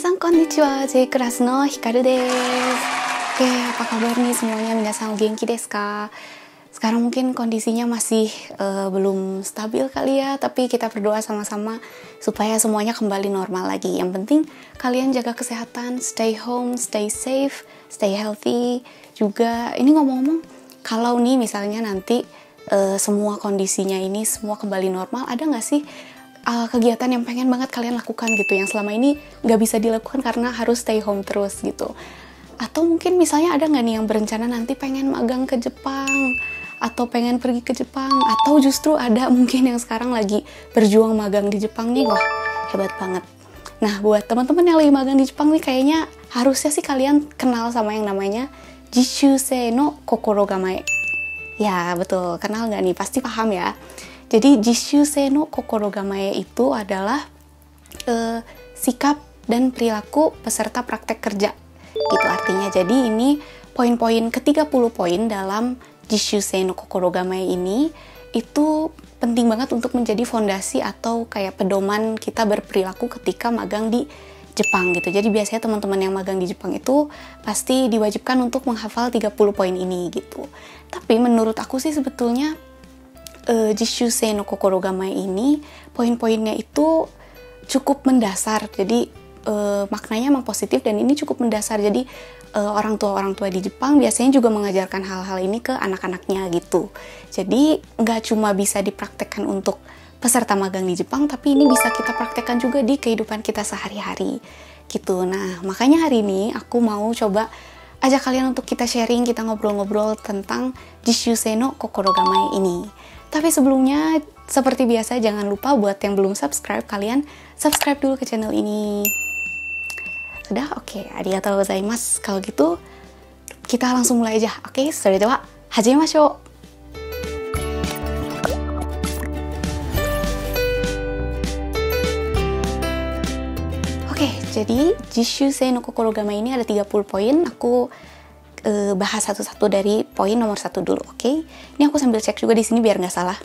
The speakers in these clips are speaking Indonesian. Minasan konnichiwa, J Class no Hikaru desu. Oke, apa kabar nih semuanya? Minasan genki desu ka? Sekarang mungkin kondisinya masih belum stabil kali ya, tapi kita berdoa sama-sama supaya semuanya kembali normal lagi. Yang penting kalian jaga kesehatan, stay home, stay safe, stay healthy juga. Ini ngomong-ngomong, kalau nih misalnya nanti semua kondisinya ini semua kembali normal, ada nggak sih kegiatan yang pengen banget kalian lakukan gitu, yang selama ini nggak bisa dilakukan karena harus stay home terus gitu? Atau mungkin misalnya ada nggak nih yang berencana nanti pengen magang ke Jepang, atau pengen pergi ke Jepang, atau justru ada mungkin yang sekarang lagi berjuang magang di Jepang nih, wah hebat banget. Nah, buat teman-teman yang lagi magang di Jepang nih, kayaknya harusnya sih kalian kenal sama yang namanya Jishusei no Kokorogamae. Ya betul, kenal nggak nih? Pasti paham ya. Jadi Jishusei no Kokorogamae itu adalah sikap dan perilaku peserta praktek kerja. Gitu artinya. Jadi ini poin-poin ke-30 poin dalam Jishusei no Kokorogamae ini itu penting banget untuk menjadi fondasi atau kayak pedoman kita berperilaku ketika magang di Jepang gitu. Jadi biasanya teman-teman yang magang di Jepang itu pasti diwajibkan untuk menghafal 30 poin ini gitu. Tapi menurut aku sih sebetulnya Jishusei no Kokorogamae ini poin-poinnya itu cukup mendasar, jadi maknanya memang positif dan ini cukup mendasar. Jadi orang tua di Jepang biasanya juga mengajarkan hal-hal ini ke anak-anaknya gitu. Jadi nggak cuma bisa dipraktekkan untuk peserta magang di Jepang, tapi ini bisa kita praktekkan juga di kehidupan kita sehari-hari gitu. Nah makanya hari ini aku mau coba ajak kalian untuk kita sharing, kita ngobrol-ngobrol tentang Jishusei no Kokorogamae ini. Tapi sebelumnya, seperti biasa, jangan lupa buat yang belum subscribe, kalian subscribe dulu ke channel ini. Sudah? Oke, arigatou gozaimasu. Kalau gitu, kita langsung mulai aja. Oke, sore dewa, hajimemashou. Oke, jadi Jishusei no Kokorogamae ini ada 30 poin. Aku bahas satu-satu dari poin nomor 1 dulu, oke? Ini aku sambil cek juga di sini biar nggak salah.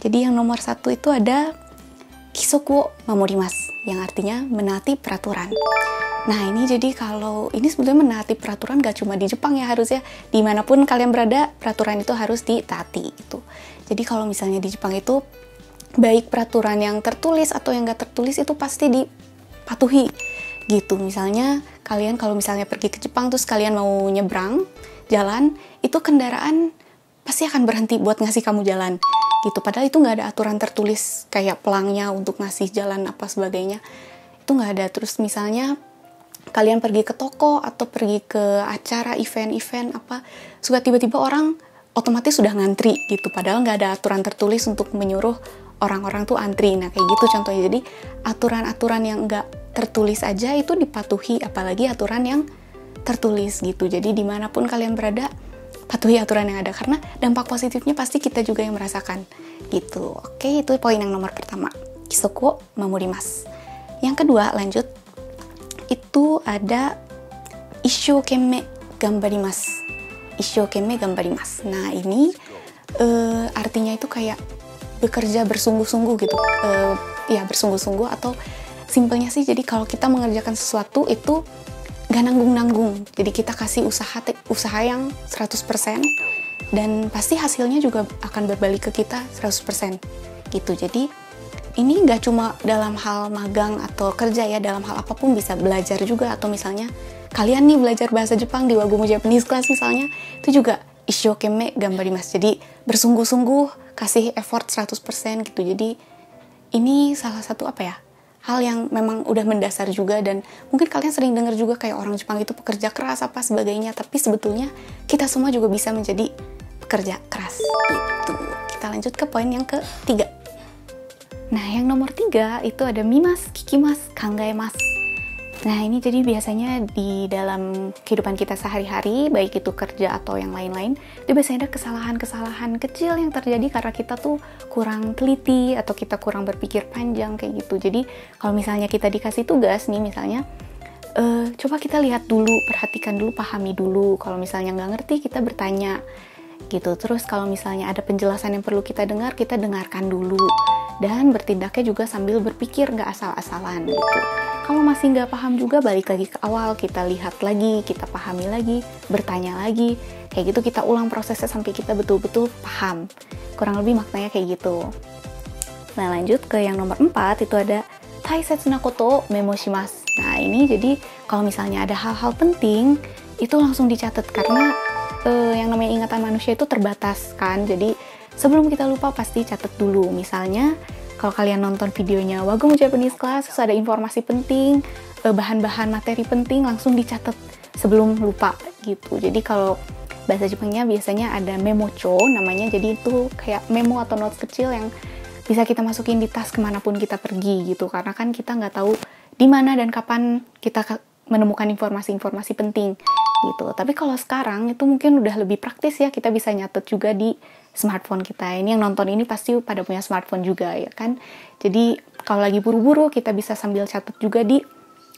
Jadi yang nomor 1 itu ada Kisoku wo mamorimasu, yang artinya menaati peraturan. Nah ini jadi kalau ini sebetulnya menaati peraturan gak cuma di Jepang ya, harusnya dimanapun kalian berada peraturan itu harus ditaati gitu. Jadi kalau misalnya di Jepang itu baik peraturan yang tertulis atau yang nggak tertulis itu pasti dipatuhi gitu. Misalnya kalian kalau misalnya pergi ke Jepang terus kalian mau nyebrang jalan, itu kendaraan pasti akan berhenti buat ngasih kamu jalan gitu, padahal itu nggak ada aturan tertulis kayak pelangnya untuk ngasih jalan apa sebagainya, itu nggak ada. Terus misalnya kalian pergi ke toko atau pergi ke acara event-event apa, suka tiba-tiba orang otomatis sudah ngantri gitu, padahal nggak ada aturan tertulis untuk menyuruh orang-orang tuh antri. Nah kayak gitu contohnya. Jadi aturan-aturan yang nggak tertulis aja itu dipatuhi, apalagi aturan yang tertulis gitu. Jadi dimanapun kalian berada, patuhi aturan yang ada karena dampak positifnya pasti kita juga yang merasakan gitu. Oke, itu poin yang nomor pertama, Kisoku wo mamorimasu. Yang kedua, lanjut, itu ada Isshoukenme gambarimasu. Isshoukenme gambarimasu. Nah ini artinya itu kayak bekerja bersungguh-sungguh gitu, ya bersungguh-sungguh, atau simpelnya sih jadi kalau kita mengerjakan sesuatu itu gak nanggung-nanggung. Jadi kita kasih usaha yang 100% dan pasti hasilnya juga akan berbalik ke kita 100% gitu. Jadi ini gak cuma dalam hal magang atau kerja ya, dalam hal apapun bisa, belajar juga, atau misalnya kalian nih belajar bahasa Jepang di WaGoMu Japanese Class misalnya, itu juga Isshoukenme gambarimasu. Jadi bersungguh-sungguh, kasih effort 100% gitu. Jadi ini salah satu apa ya, hal yang memang udah mendasar juga, dan mungkin kalian sering dengar juga kayak orang Jepang itu pekerja keras apa sebagainya, tapi sebetulnya kita semua juga bisa menjadi pekerja keras gitu. Kita lanjut ke poin yang ketiga. Nah yang nomor 3 itu ada mimas, kikimas, kangaemas. Nah ini jadi biasanya di dalam kehidupan kita sehari-hari, baik itu kerja atau yang lain-lain, itu biasanya ada kesalahan-kesalahan kecil yang terjadi karena kita tuh kurang teliti atau kita kurang berpikir panjang kayak gitu. Jadi kalau misalnya kita dikasih tugas nih misalnya, coba kita lihat dulu, perhatikan dulu, pahami dulu. Kalau misalnya nggak ngerti, kita bertanya gitu. Terus kalau misalnya ada penjelasan yang perlu kita dengar, kita dengarkan dulu. Dan bertindaknya juga sambil berpikir, nggak asal-asalan gitu. Kalau masih nggak paham juga, balik lagi ke awal, kita lihat lagi, kita pahami lagi, bertanya lagi, kayak gitu kita ulang prosesnya sampai kita betul-betul paham. Kurang lebih maknanya kayak gitu. Nah, lanjut ke yang nomor 4, itu ada Taisetsu na koto memo shimasu. Nah, ini jadi kalau misalnya ada hal-hal penting, itu langsung dicatat karena yang namanya ingatan manusia itu terbatas kan. Jadi sebelum kita lupa pasti catat dulu. Misalnya kalau kalian nonton videonya WaGoMu Japanese Class, terus ada informasi penting, bahan-bahan materi penting langsung dicatat sebelum lupa gitu. Jadi kalau bahasa Jepangnya biasanya ada memocho namanya, jadi itu kayak memo atau notes kecil yang bisa kita masukin di tas kemanapun kita pergi gitu, karena kan kita nggak tahu di mana dan kapan kita menemukan informasi-informasi penting gitu. Tapi kalau sekarang itu mungkin udah lebih praktis ya, kita bisa nyatet juga di smartphone kita. Ini yang nonton ini pasti pada punya smartphone juga ya kan. Jadi kalau lagi buru-buru kita bisa sambil catat juga di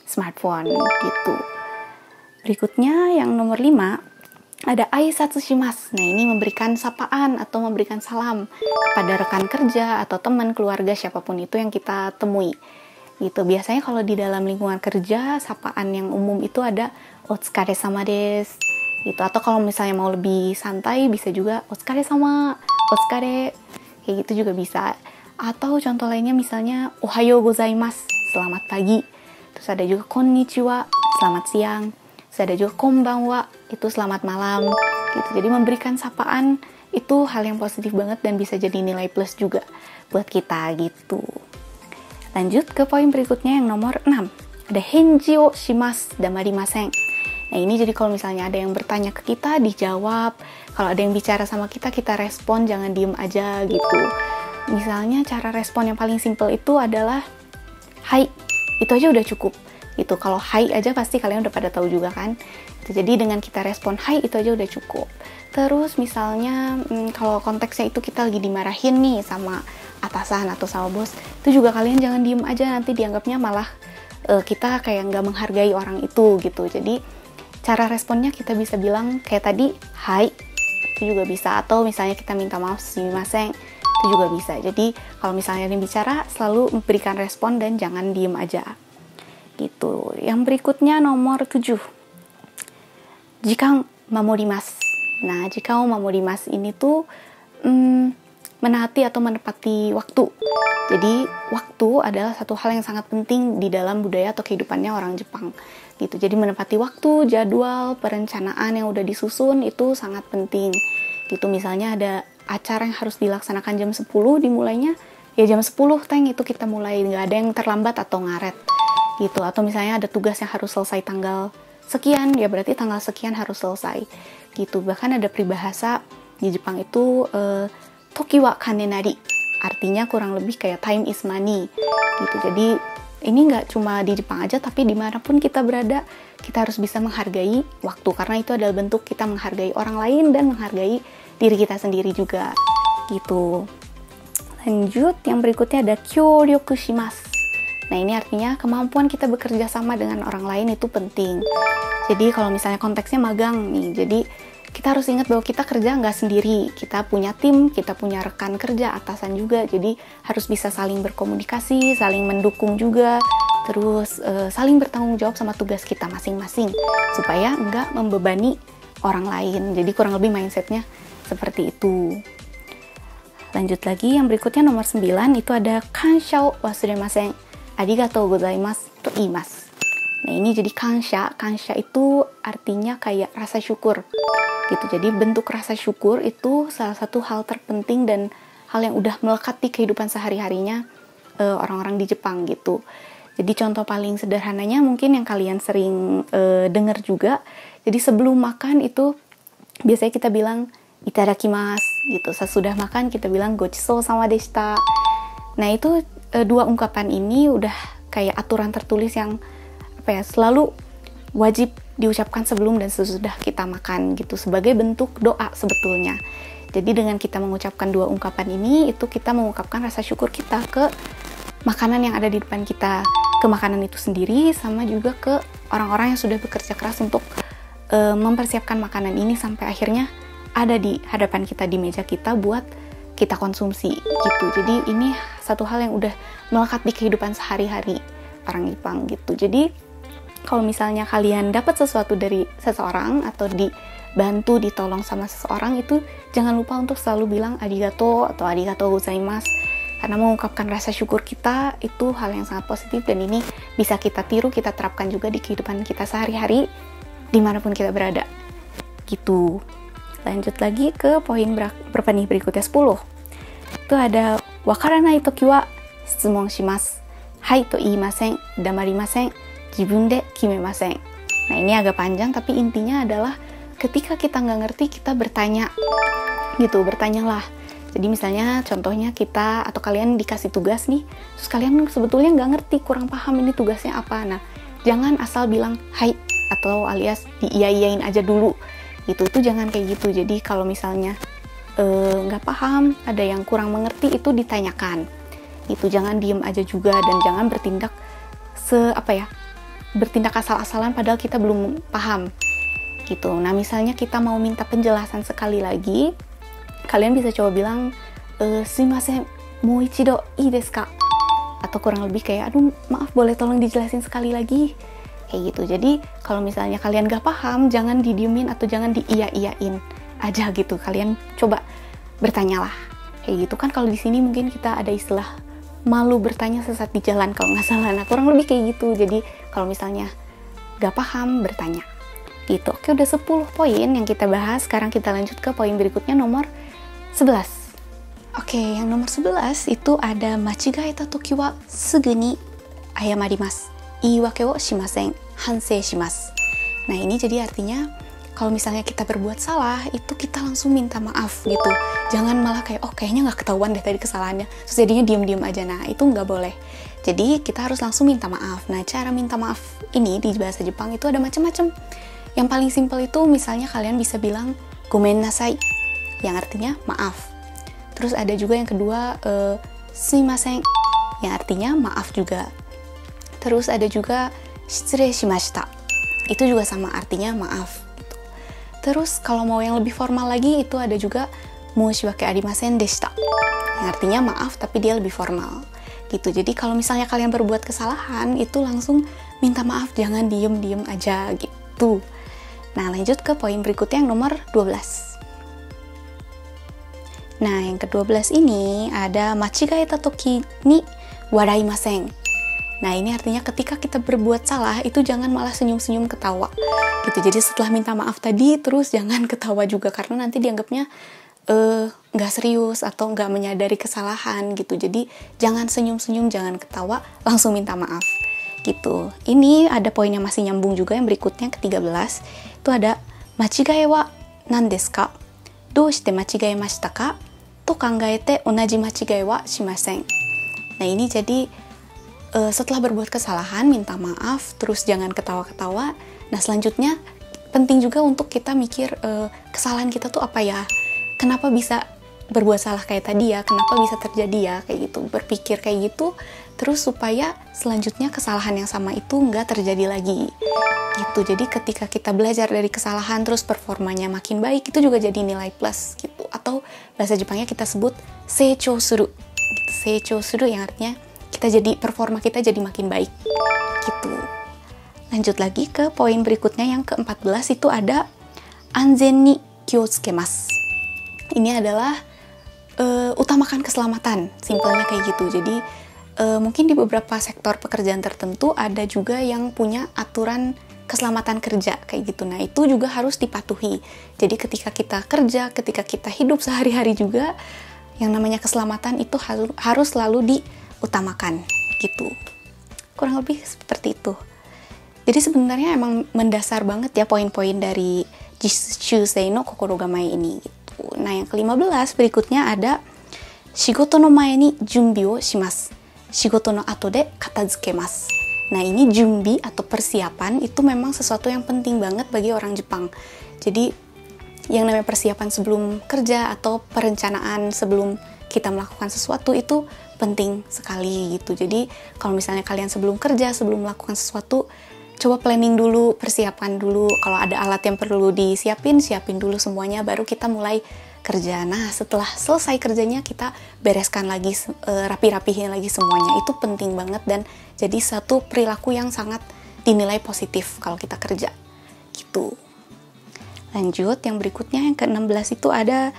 smartphone gitu. Berikutnya yang nomor 5 ada aisatsu shimasu. Nah, ini memberikan sapaan atau memberikan salam kepada rekan kerja atau teman, keluarga, siapapun itu yang kita temui. Gitu. Biasanya kalau di dalam lingkungan kerja, sapaan yang umum itu ada Otsukaresama desu. Gitu. Atau kalau misalnya mau lebih santai bisa juga Otsukaresama, Otsukare. Kayak gitu juga bisa. Atau contoh lainnya misalnya Ohayou gozaimasu, selamat pagi. Terus ada juga konnichiwa, selamat siang. Terus ada juga konbanwa, itu selamat malam gitu. Jadi memberikan sapaan itu hal yang positif banget dan bisa jadi nilai plus juga buat kita gitu. Lanjut ke poin berikutnya yang nomor 6, ada henji o shimasu damarimasen. Nah, ini jadi kalau misalnya ada yang bertanya ke kita dijawab, kalau ada yang bicara sama kita, kita respon, jangan diem aja gitu. Misalnya cara respon yang paling simple itu adalah hai, itu aja udah cukup gitu. Kalau hai aja pasti kalian udah pada tahu juga kan. Jadi dengan kita respon hai itu aja udah cukup. Terus misalnya kalau konteksnya itu kita lagi dimarahin nih sama atasan atau sama bos, itu juga kalian jangan diem aja, nanti dianggapnya malah kita kayak nggak menghargai orang itu gitu. Jadi cara responnya kita bisa bilang kayak tadi hai, itu juga bisa. Atau misalnya kita minta maaf sumimasen, itu juga bisa. Jadi kalau misalnya yang bicara selalu memberikan respon dan jangan diem aja gitu. Yang berikutnya nomor 7. Jikan mamorimasu. Nah, jikan mamorimasu ini tuh menati atau menepati waktu. Jadi, waktu adalah satu hal yang sangat penting di dalam budaya atau kehidupannya orang Jepang. Gitu. Jadi, menepati waktu, jadwal, perencanaan yang udah disusun itu sangat penting. Gitu. Misalnya ada acara yang harus dilaksanakan jam 10 dimulainya, ya jam 10 teng itu kita mulai, nggak ada yang terlambat atau ngaret. Gitu. Atau misalnya ada tugas yang harus selesai tanggal sekian, ya berarti tanggal sekian harus selesai gitu. Bahkan ada peribahasa di Jepang itu toki wa kane nari, artinya kurang lebih kayak time is money gitu. Jadi ini nggak cuma di Jepang aja, tapi dimanapun kita berada kita harus bisa menghargai waktu, karena itu adalah bentuk kita menghargai orang lain dan menghargai diri kita sendiri juga gitu. Lanjut yang berikutnya ada kyōryoku shimasu. Nah, ini artinya kemampuan kita bekerja sama dengan orang lain itu penting. Jadi kalau misalnya konteksnya magang nih, jadi kita harus ingat bahwa kita kerja nggak sendiri. Kita punya tim, kita punya rekan kerja, atasan juga. Jadi harus bisa saling berkomunikasi, saling mendukung juga. Terus saling bertanggung jawab sama tugas kita masing-masing. Supaya nggak membebani orang lain. Jadi kurang lebih mindsetnya seperti itu. Lanjut lagi, yang berikutnya nomor 9 itu ada kanshau wasuremasen. Arigatou gozaimasu to iimasu. Nah, ini jadi kansha. Kansha itu artinya kayak rasa syukur gitu. Jadi bentuk rasa syukur itu salah satu hal terpenting dan hal yang udah melekat di kehidupan sehari-harinya orang-orang di Jepang gitu. Jadi contoh paling sederhananya mungkin yang kalian sering dengar juga. Jadi sebelum makan itu biasanya kita bilang itadakimasu gitu. Sesudah makan kita bilang gochisou sama deshita. Nah, itu dua ungkapan ini udah kayak aturan tertulis yang apa ya, selalu wajib diucapkan sebelum dan sesudah kita makan gitu, sebagai bentuk doa sebetulnya. Jadi dengan kita mengucapkan dua ungkapan ini, itu kita mengungkapkan rasa syukur kita ke makanan yang ada di depan kita, ke makanan itu sendiri, sama juga ke orang-orang yang sudah bekerja keras untuk mempersiapkan makanan ini sampai akhirnya ada di hadapan kita, di meja kita buat kita konsumsi gitu. Jadi ini satu hal yang udah melekat di kehidupan sehari-hari. orang Jepang gitu. Jadi kalau misalnya kalian dapat sesuatu dari seseorang atau dibantu, ditolong sama seseorang, itu jangan lupa untuk selalu bilang arigato atau arigato gozaimasu. Karena mengungkapkan rasa syukur kita itu hal yang sangat positif, dan ini bisa kita tiru, kita terapkan juga di kehidupan kita sehari-hari dimanapun kita berada gitu. Lanjut lagi ke poin berpenih berikutnya 10. Itu ada wakaranai toki wa shitsumon shimasu, hai to iimasen, damarimasen, jibun de kimemasen. Nah ini agak panjang, tapi intinya adalah ketika kita nggak ngerti, kita bertanya gitu, bertanyalah. Jadi misalnya contohnya kita atau kalian dikasih tugas nih, terus kalian sebetulnya nggak ngerti, kurang paham ini tugasnya apa. Nah, jangan asal bilang hai atau alias diiyain aja dulu. Gitu, itu jangan kayak gitu. Jadi kalau misalnya nggak paham, ada yang kurang mengerti, itu ditanyakan. Itu jangan diem aja juga, dan jangan bertindak bertindak asal-asalan padahal kita belum paham. Gitu. Nah, misalnya kita mau minta penjelasan sekali lagi, kalian bisa coba bilang sumimasen mou ichido ii desu ka, atau kurang lebih kayak aduh maaf boleh tolong dijelasin sekali lagi kayak gitu. Jadi kalau misalnya kalian gak paham, jangan didiemin atau jangan diiya-iyain aja gitu, kalian coba bertanyalah kayak gitu. Kan kalau di sini mungkin kita ada istilah malu bertanya sesat di jalan kalau nggak salah, nah kurang lebih kayak gitu. Jadi kalau misalnya gak paham, bertanya gitu. Oke, udah 10 poin yang kita bahas, sekarang kita lanjut ke poin berikutnya nomor 11. Oke, yang nomor 11 itu ada machigaeta toki wa sugu ni ayamarimasu, iiwake wo shimasen, hansei shimasu. Nah, ini jadi artinya kalau misalnya kita berbuat salah, itu kita langsung minta maaf gitu. Jangan malah kayak oh kayaknya nggak ketahuan deh tadi kesalahannya, terus jadinya diem-diem aja. Nah, itu nggak boleh. Jadi, kita harus langsung minta maaf. Nah, cara minta maaf ini di bahasa Jepang itu ada macam-macam. Yang paling simpel itu misalnya kalian bisa bilang gomen nasai, yang artinya maaf. Terus ada juga yang kedua sumimasen, yang artinya maaf juga. Terus ada juga shitsure shimashita, itu juga sama artinya maaf. Terus kalau mau yang lebih formal lagi itu ada juga moshiwake arimasen deshita, yang artinya maaf tapi dia lebih formal gitu. Jadi kalau misalnya kalian berbuat kesalahan itu langsung minta maaf, jangan diem-diem aja gitu. Nah lanjut ke poin berikutnya yang nomor 12. Nah, yang ke-12 ini ada machigaeta toki ni waraimasen. Nah, ini artinya ketika kita berbuat salah, itu jangan malah senyum-senyum ketawa. Gitu. Jadi setelah minta maaf tadi, terus jangan ketawa juga. Karena nanti dianggapnya nggak serius atau nggak menyadari kesalahan gitu. Jadi jangan senyum-senyum, jangan ketawa, langsung minta maaf. Gitu. Ini ada poin yang masih nyambung juga yang berikutnya, ke-13. Itu ada machigae wa nan desu ka? Dou shite machigaemashita ka? To kangaete onaji machigae wa shimasen. Nah ini jadi setelah berbuat kesalahan minta maaf, terus jangan ketawa-ketawa. Nah selanjutnya penting juga untuk kita mikir kesalahan kita tuh apa ya, kenapa bisa berbuat salah kayak tadi ya, kenapa bisa terjadi ya kayak gitu, berpikir kayak gitu terus supaya selanjutnya kesalahan yang sama itu nggak terjadi lagi gitu. Jadi ketika kita belajar dari kesalahan terus performanya makin baik, itu juga jadi nilai plus gitu, atau bahasa Jepangnya kita sebut seijou suru gitu. Seijou suru yang artinya kita jadi performa kita jadi makin baik gitu. Lanjut lagi ke poin berikutnya yang ke-14 itu ada anzen ni kyotsukemasu. Ini adalah utamakan keselamatan, simpelnya kayak gitu. Jadi mungkin di beberapa sektor pekerjaan tertentu ada juga yang punya aturan keselamatan kerja kayak gitu. Nah itu juga harus dipatuhi. Jadi ketika kita kerja, ketika kita hidup sehari-hari juga, yang namanya keselamatan itu harus selalu diutamakan gitu. Kurang lebih seperti itu. Jadi sebenarnya emang mendasar banget ya poin-poin dari Jishusei no Kokorogamae ini gitu. Nah yang ke-15 berikutnya ada shigoto no mae ni junbi wo shimasu, shigoto no ato de katazukemasu. Nah ini jumbi atau persiapan itu memang sesuatu yang penting banget bagi orang Jepang. Jadi yang namanya persiapan sebelum kerja atau perencanaan sebelum kita melakukan sesuatu itu penting sekali gitu. Jadi kalau misalnya kalian sebelum kerja, sebelum melakukan sesuatu, coba planning dulu, persiapan dulu. Kalau ada alat yang perlu disiapin, siapin dulu semuanya, baru kita mulai kerja. Nah, setelah selesai kerjanya kita bereskan lagi, rapi-rapihin lagi semuanya. Itu penting banget dan jadi satu perilaku yang sangat dinilai positif kalau kita kerja. Gitu. Lanjut, yang berikutnya yang ke-16 itu ada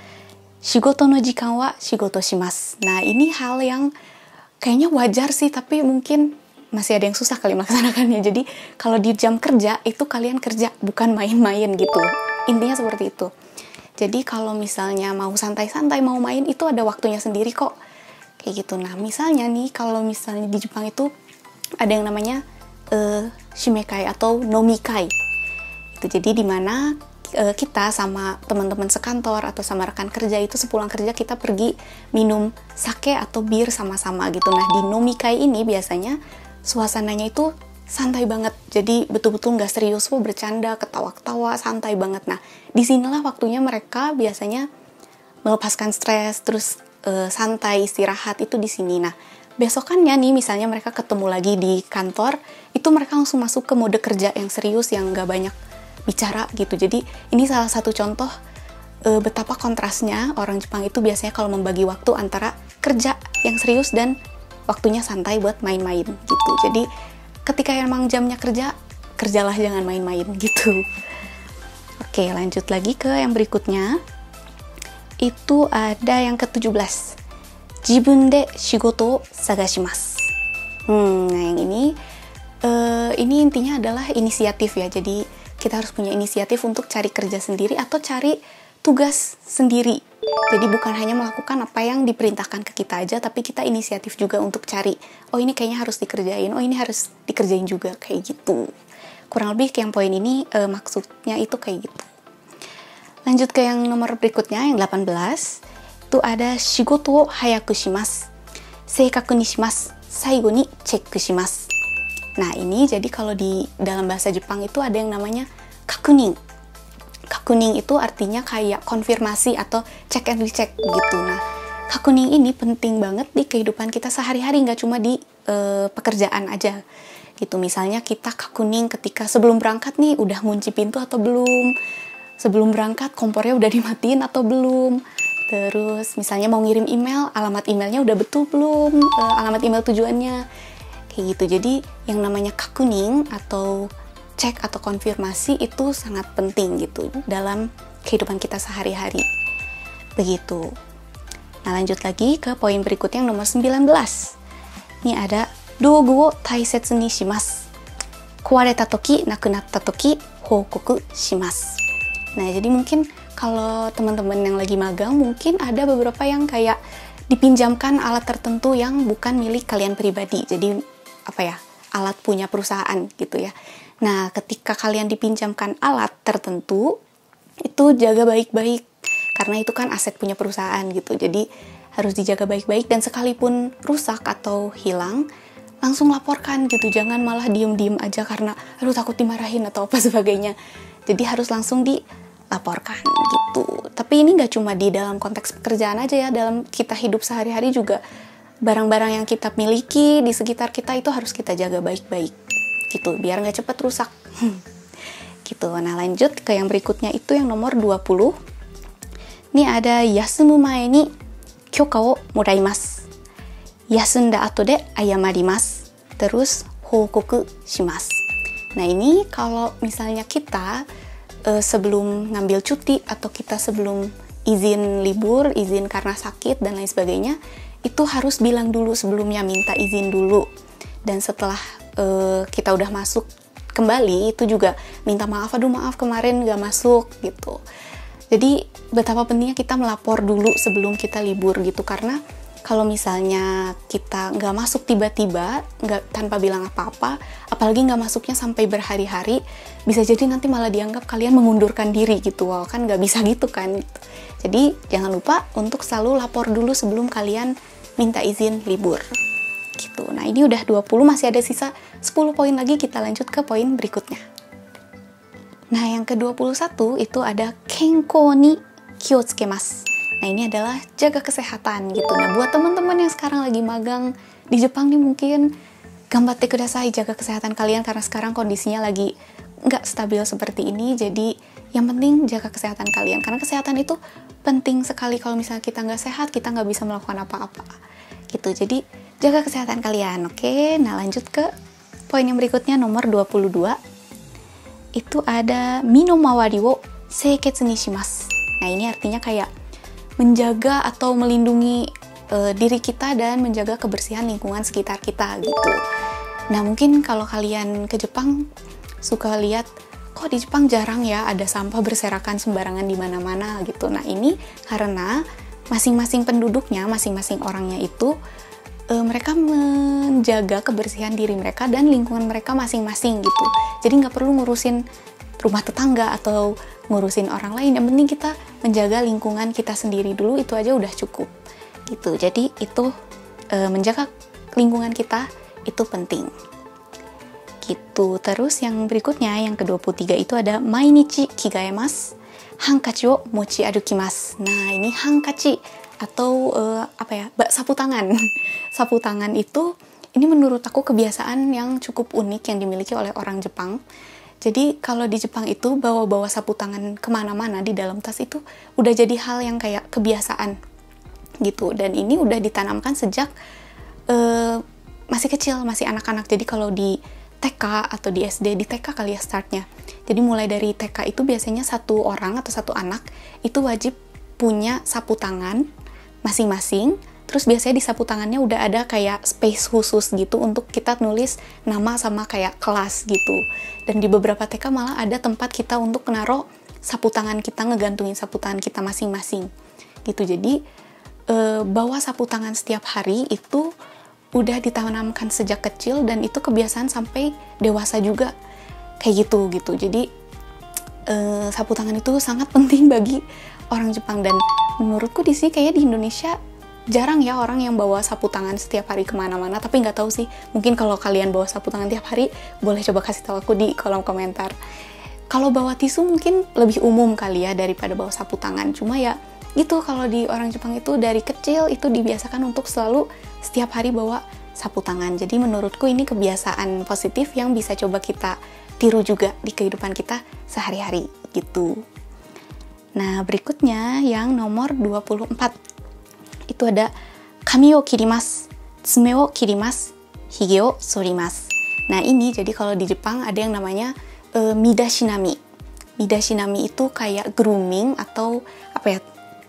shigoto no jikan wa shigoto shimasu. Nah, ini hal yang kayaknya wajar sih, tapi mungkin masih ada yang susah kali melaksanakannya. Jadi, kalau di jam kerja itu kalian kerja, bukan main-main gitu. Intinya seperti itu. Jadi kalau misalnya mau santai-santai, mau main, itu ada waktunya sendiri kok. Kayak gitu. Nah, misalnya nih, kalau misalnya di Jepang itu ada yang namanya Shimekai atau Nomikai. Itu jadi dimana kita sama teman-teman sekantor atau sama rekan kerja itu sepulang kerja kita pergi minum sake atau bir sama-sama gitu. Nah, di Nomikai ini biasanya suasananya itu santai banget, jadi betul-betul nggak serius, bercanda, ketawa-ketawa, santai banget. Nah, disinilah waktunya mereka biasanya melepaskan stres, terus santai, istirahat, itu di sini. Nah, besokannya nih misalnya mereka ketemu lagi di kantor, itu mereka langsung masuk ke mode kerja yang serius, yang nggak banyak bicara gitu. Jadi ini salah satu contoh betapa kontrasnya orang Jepang itu biasanya kalau membagi waktu antara kerja yang serius dan waktunya santai buat main-main gitu. Jadi ketika emang jamnya kerja, kerjalah, jangan main-main gitu. Oke, lanjut lagi ke yang berikutnya. Itu ada yang ke-17. Jibun de shigoto sagashimasu. Nah yang ini intinya adalah inisiatif ya. Jadi kita harus punya inisiatif untuk cari kerja sendiri atau cari tugas sendiri. Jadi bukan hanya melakukan apa yang diperintahkan ke kita aja, tapi kita inisiatif juga untuk cari, oh ini kayaknya harus dikerjain, oh ini harus dikerjain juga, kayak gitu. Kurang lebih yang poin ini maksudnya itu kayak gitu. Lanjut ke yang nomor berikutnya, yang 18. Itu ada shigoto wo hayaku shimasu, seikaku ni shimasu, saigo ni chekku shimasu. Nah ini jadi kalau di dalam bahasa Jepang itu ada yang namanya kakunin. Kakuning itu artinya kayak konfirmasi atau cek and recheck gitu. Nah, kakuning ini penting banget di kehidupan kita sehari-hari, nggak cuma di pekerjaan aja gitu. Misalnya kita kakuning ketika sebelum berangkat nih, udah ngunci pintu atau belum, sebelum berangkat kompornya udah dimatiin atau belum, terus misalnya mau ngirim email, alamat emailnya udah betul belum, alamat email tujuannya, kayak gitu. Jadi yang namanya kakuning atau cek atau konfirmasi itu sangat penting gitu dalam kehidupan kita sehari-hari. Begitu. Nah, lanjut lagi ke poin berikutnya yang nomor 19. Ini ada dougu wo taisetsu ni shimasu. Kuwareta toki, nakunatta toki, houkoku shimasu. Nah, jadi mungkin kalau teman-teman yang lagi magang mungkin ada beberapa yang kayak dipinjamkan alat tertentu yang bukan milik kalian pribadi. Jadi apa ya? Alat punya perusahaan gitu ya. Nah, ketika kalian dipinjamkan alat tertentu, itu jaga baik-baik, karena itu kan aset punya perusahaan gitu. Jadi, harus dijaga baik-baik, dan sekalipun rusak atau hilang, langsung laporkan gitu. Jangan malah diem-diem aja karena, aduh takut dimarahin atau apa sebagainya. Jadi, harus langsung dilaporkan gitu. Tapi ini nggak cuma di dalam konteks pekerjaan aja ya, dalam kita hidup sehari-hari juga, barang-barang yang kita miliki di sekitar kita itu harus kita jaga baik-baik gitu, biar nggak cepat rusak gitu. Nah, lanjut ke yang berikutnya, itu yang nomor 20. Ini ada yasumu mae ni kyoka wo moraimasu, yasunda ato de ayamarimasu, terus houkoku shimasu. Nah ini kalau misalnya kita sebelum ngambil cuti atau kita sebelum izin libur, izin karena sakit dan lain sebagainya, itu harus bilang dulu sebelumnya, minta izin dulu. Dan setelah kita udah masuk kembali itu juga minta maaf, aduh maaf kemarin gak masuk gitu. Jadi betapa pentingnya kita melapor dulu sebelum kita libur gitu, karena kalau misalnya kita gak masuk tiba-tiba, nggak tanpa bilang apa-apa, apalagi gak masuknya sampai berhari-hari, bisa jadi nanti malah dianggap kalian mengundurkan diri gitu. Wow, kan gak bisa gitu kan gitu. Jadi jangan lupa untuk selalu lapor dulu sebelum kalian minta izin libur gitu. Nah, ini udah 20, masih ada sisa 10 poin lagi, kita lanjut ke poin berikutnya. Nah, yang ke-21 itu ada kenkou ni kiotsukemasu. Nah, ini adalah jaga kesehatan gitu. Nah, buat teman-teman yang sekarang lagi magang di Jepang nih, mungkin gambatte kudasai, jaga kesehatan kalian karena sekarang kondisinya lagi nggak stabil seperti ini. Jadi yang penting jaga kesehatan kalian, karena kesehatan itu penting sekali. Kalau misalnya kita nggak sehat, kita nggak bisa melakukan apa-apa gitu. Jadi jaga kesehatan kalian, oke? Nah, lanjut ke poin yang berikutnya, nomor 22. Itu ada mino mawari wo seiketsu ni shimasu. Nah, ini artinya kayak menjaga atau melindungi diri kita dan menjaga kebersihan lingkungan sekitar kita gitu. Nah, mungkin kalau kalian ke Jepang suka lihat, kok di Jepang jarang ya ada sampah berserakan sembarangan di mana-mana gitu. Nah, ini karena masing-masing penduduknya, masing-masing orangnya itu mereka menjaga kebersihan diri mereka dan lingkungan mereka masing-masing gitu. Jadi nggak perlu ngurusin rumah tetangga atau ngurusin orang lain. Yang penting kita menjaga lingkungan kita sendiri dulu, itu aja udah cukup gitu. Jadi itu menjaga lingkungan kita itu penting gitu. Terus yang berikutnya, yang ke-23 itu ada mainichi kigaemasu, hankachi wo mochi arukimasu. Nah, ini hankachi atau sapu tangan. Sapu tangan itu, ini menurut aku kebiasaan yang cukup unik yang dimiliki oleh orang Jepang. Jadi kalau di Jepang itu bawa-bawa sapu tangan kemana-mana di dalam tas itu udah jadi hal yang kayak kebiasaan gitu. Dan ini udah ditanamkan sejak masih kecil, masih anak-anak. Jadi kalau di TK atau di SD, di TK kali ya startnya. Jadi mulai dari TK itu biasanya satu orang atau satu anak itu wajib punya sapu tangan masing-masing. Terus biasanya di sapu tangannya udah ada kayak space khusus gitu untuk kita nulis nama sama kayak kelas gitu. Dan di beberapa TK malah ada tempat kita untuk menaruh sapu tangan kita, ngegantungin sapu tangan kita masing-masing gitu. Jadi bawa sapu tangan setiap hari itu udah ditanamkan sejak kecil dan itu kebiasaan sampai dewasa juga kayak gitu gitu. Jadi sapu tangan itu sangat penting bagi orang Jepang, dan menurutku di sini kayaknya di Indonesia jarang ya orang yang bawa sapu tangan setiap hari kemana-mana. Tapi nggak tahu sih, mungkin kalau kalian bawa sapu tangan tiap hari boleh coba kasih tahu aku di kolom komentar. Kalau bawa tisu mungkin lebih umum kali ya daripada bawa sapu tangan. Cuma ya gitu, kalau di orang Jepang itu dari kecil itu dibiasakan untuk selalu setiap hari bawa sapu tangan. Jadi menurutku ini kebiasaan positif yang bisa coba kita tiru juga di kehidupan kita sehari-hari gitu. Nah, berikutnya yang nomor 24 itu ada kami wo kirimasu, tsume wo kirimasu, hige wo sorimasu. Nah, ini jadi kalau di Jepang ada yang namanya midashinami. Midashinami itu kayak grooming atau apa ya,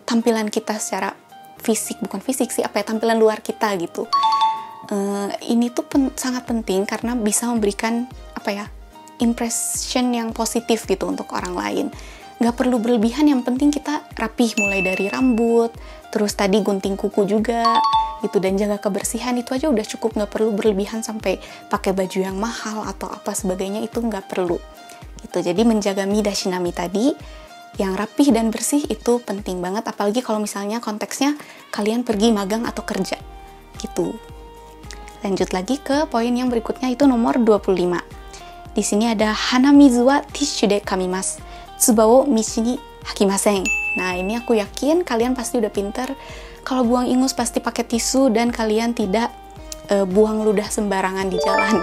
tampilan kita secara fisik, bukan fisik sih, apa ya, tampilan luar kita gitu. Ini tuh sangat penting karena bisa memberikan apa ya, impression yang positif gitu untuk orang lain. Nggak perlu berlebihan, yang penting kita rapih mulai dari rambut, terus tadi gunting kuku juga gitu, dan jaga kebersihan itu aja udah cukup. Nggak perlu berlebihan sampai pakai baju yang mahal atau apa sebagainya, itu nggak perlu gitu. Jadi menjaga midashinami tadi yang rapih dan bersih itu penting banget, apalagi kalau misalnya konteksnya kalian pergi magang atau kerja gitu. Lanjut lagi ke poin yang berikutnya, itu nomor 25. Di sini ada hanamizu wa tissue de kamimasu, tsuba wo michi ni hakimasen. Nah, ini aku yakin kalian pasti udah pinter. Kalau buang ingus pasti pakai tisu dan kalian tidak buang ludah sembarangan di jalan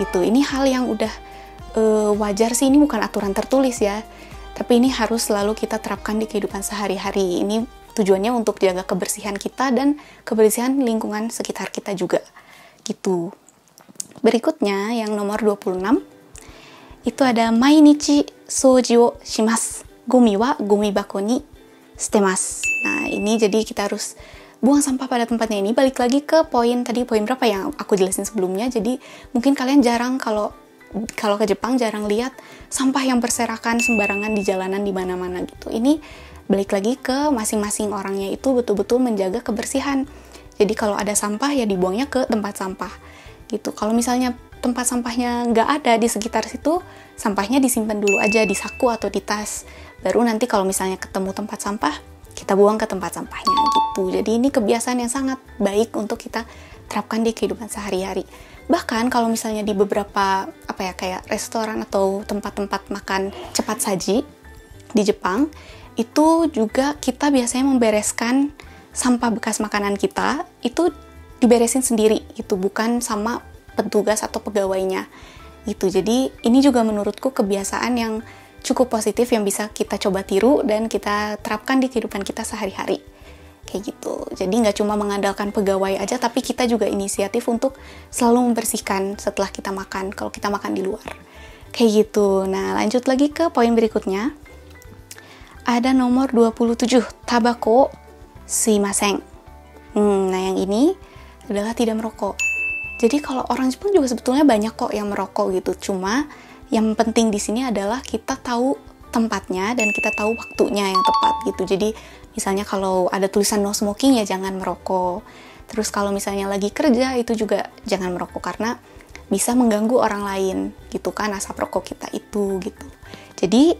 gitu. Ini hal yang udah wajar sih, ini bukan aturan tertulis ya. Tapi ini harus selalu kita terapkan di kehidupan sehari-hari. Ini tujuannya untuk jaga kebersihan kita dan kebersihan lingkungan sekitar kita juga gitu. Berikutnya yang nomor 26. Itu ada mainichi souji wo shimasu, gomi wa gomi bako ni stemasu. Nah, ini jadi kita harus buang sampah pada tempatnya. Ini balik lagi ke poin tadi, poin berapa yang aku jelasin sebelumnya. Jadi mungkin kalian jarang kalau ke Jepang jarang lihat sampah yang berserakan sembarangan di jalanan di mana-mana gitu. Ini balik lagi ke masing-masing orangnya itu betul-betul menjaga kebersihan. Jadi kalau ada sampah ya dibuangnya ke tempat sampah gitu. Kalau misalnya tempat sampahnya nggak ada di sekitar situ, sampahnya disimpan dulu aja di saku atau di tas. Baru nanti kalau misalnya ketemu tempat sampah, kita buang ke tempat sampahnya gitu. Jadi ini kebiasaan yang sangat baik untuk kita terapkan di kehidupan sehari-hari. Bahkan kalau misalnya di beberapa kayak restoran atau tempat-tempat makan cepat saji di Jepang, itu juga kita biasanya membereskan sampah bekas makanan kita itu diberesin sendiri gitu, bukan sama petugas atau pegawainya gitu. Jadi ini juga menurutku kebiasaan yang cukup positif yang bisa kita coba tiru dan kita terapkan di kehidupan kita sehari-hari. Kayak gitu. Jadi nggak cuma mengandalkan pegawai aja, tapi kita juga inisiatif untuk selalu membersihkan setelah kita makan, kalau kita makan di luar. Kayak gitu. Nah, lanjut lagi ke poin berikutnya. Ada nomor 27, tabako shimasen. Nah, yang ini adalah tidak merokok. Jadi kalau orang Jepang juga sebetulnya banyak kok yang merokok gitu. Cuma yang penting di sini adalah kita tahu tempatnya dan kita tahu waktunya yang tepat gitu. Jadi misalnya kalau ada tulisan no smoking, ya jangan merokok. Terus kalau misalnya lagi kerja itu juga jangan merokok karena bisa mengganggu orang lain gitu kan, asap rokok kita itu gitu. Jadi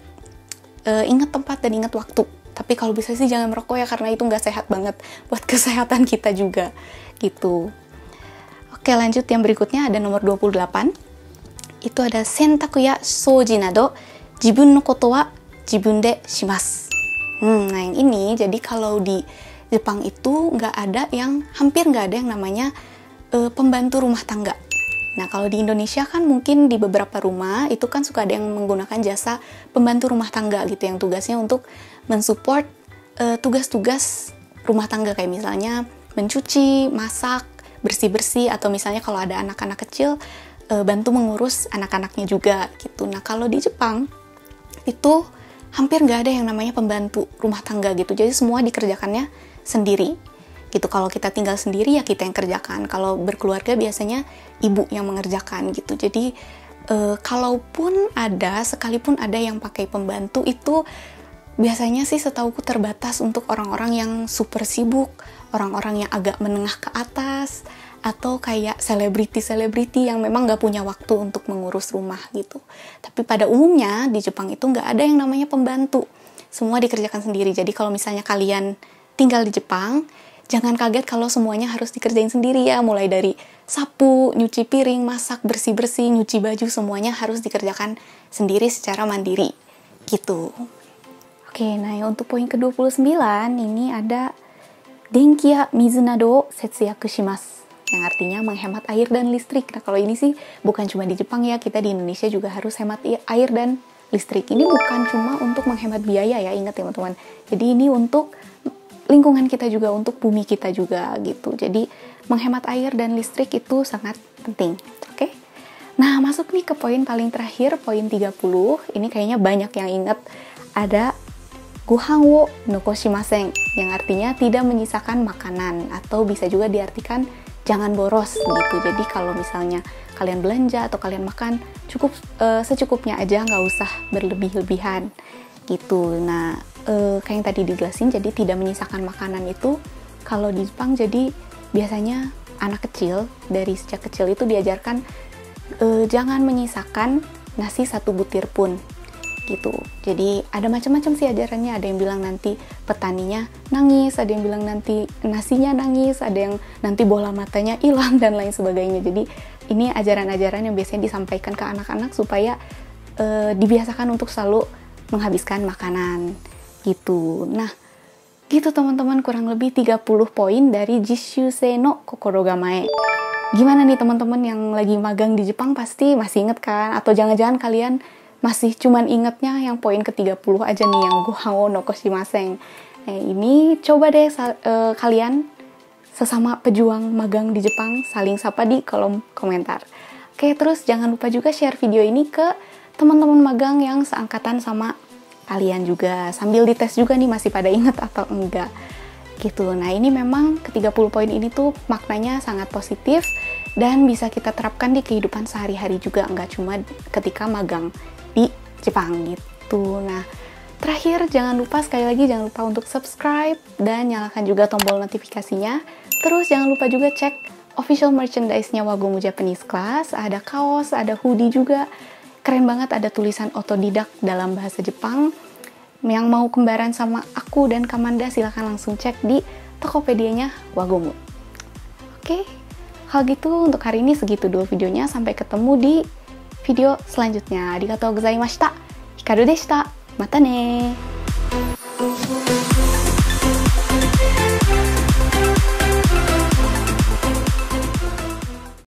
ingat tempat dan ingat waktu. Tapi kalau bisa sih jangan merokok ya, karena itu nggak sehat banget buat kesehatan kita juga gitu. Oke, lanjut yang berikutnya ada nomor 28. Itu ada sentaku ya souji nado jibun no koto wa jibun de shimasu. Nah yang ini, jadi kalau di Jepang itu hampir nggak ada yang namanya pembantu rumah tangga. Nah kalau di Indonesia kan mungkin di beberapa rumah itu kan suka ada yang menggunakan jasa pembantu rumah tangga gitu, yang tugasnya untuk mensupport tugas-tugas rumah tangga, kayak misalnya mencuci, masak, bersih-bersih, atau misalnya kalau ada anak-anak kecil bantu mengurus anak-anaknya juga gitu. Nah kalau di Jepang itu hampir nggak ada yang namanya pembantu rumah tangga gitu. Jadi semua dikerjakannya sendiri gitu. Kalau kita tinggal sendiri ya kita yang kerjakan. Kalau berkeluarga biasanya ibu yang mengerjakan gitu. Jadi kalaupun ada, sekalipun ada yang pakai pembantu itu biasanya sih setauku terbatas untuk orang-orang yang super sibuk, orang-orang yang agak menengah ke atas, atau kayak selebriti-selebriti yang memang nggak punya waktu untuk mengurus rumah gitu. Tapi pada umumnya di Jepang itu nggak ada yang namanya pembantu. Semua dikerjakan sendiri. Jadi kalau misalnya kalian tinggal di Jepang, jangan kaget kalau semuanya harus dikerjain sendiri ya. Mulai dari sapu, nyuci piring, masak, bersih-bersih, nyuci baju, semuanya harus dikerjakan sendiri secara mandiri gitu. Oke, nah ya untuk poin ke-29 ini ada denki ya mizu nado setsuyaku shimasu, yang artinya menghemat air dan listrik. Nah kalau ini sih bukan cuma di Jepang ya, kita di Indonesia juga harus hemat air dan listrik. Ini bukan cuma untuk menghemat biaya ya, ingat ya teman-teman. Jadi ini untuk lingkungan kita juga, untuk bumi kita juga gitu. Jadi menghemat air dan listrik itu sangat penting. Oke? Nah masuk nih ke poin paling terakhir, poin 30. Ini kayaknya banyak yang ingat. Ada gohan wo nokoshimasen, yang artinya tidak menyisakan makanan, atau bisa juga diartikan jangan boros gitu. Jadi kalau misalnya kalian belanja atau kalian makan, cukup secukupnya aja, nggak usah berlebih-lebihan gitu. Nah kayak yang tadi dijelasin, jadi tidak menyisakan makanan itu kalau di Jepang, jadi biasanya anak kecil dari sejak kecil itu diajarkan jangan menyisakan nasi satu butir pun gitu. Jadi ada macam-macam sih ajarannya. Ada yang bilang nanti petaninya nangis, ada yang bilang nanti nasinya nangis, ada yang nanti bola matanya hilang, dan lain sebagainya. Jadi ini ajaran-ajaran yang biasanya disampaikan ke anak-anak supaya dibiasakan untuk selalu menghabiskan makanan gitu. Nah gitu teman-teman, kurang lebih 30 poin dari Jishusei no Kokorogamae. Gimana nih teman-teman yang lagi magang di Jepang, pasti masih inget kan? Atau jangan-jangan kalian masih cuman ingetnya yang poin ke-30 aja nih, yang gohan no koshimasen. Nah, ini coba deh kalian sesama pejuang magang di Jepang saling sapa di kolom komentar. Oke, terus jangan lupa juga share video ini ke teman-teman magang yang seangkatan sama kalian juga, sambil dites juga nih masih pada inget atau enggak gitu. Nah ini memang ke-30 poin ini tuh maknanya sangat positif dan bisa kita terapkan di kehidupan sehari-hari juga, nggak cuma ketika magang di Jepang gitu. Nah terakhir, jangan lupa sekali lagi, jangan lupa untuk subscribe dan nyalakan juga tombol notifikasinya. Terus jangan lupa juga cek official merchandise-nya WaGoMu Japanese Class. Ada kaos, ada hoodie juga, keren banget, ada tulisan otodidak dalam bahasa Jepang. Yang mau kembaran sama aku dan Kamanda silahkan langsung cek di Tokopedia-nya WaGoMu. Oke, kalau gitu untuk hari ini segitu dulu videonya. Sampai ketemu di video selanjutnya. Arigatou gozaimashita. Hikaru deshita. Mata ne.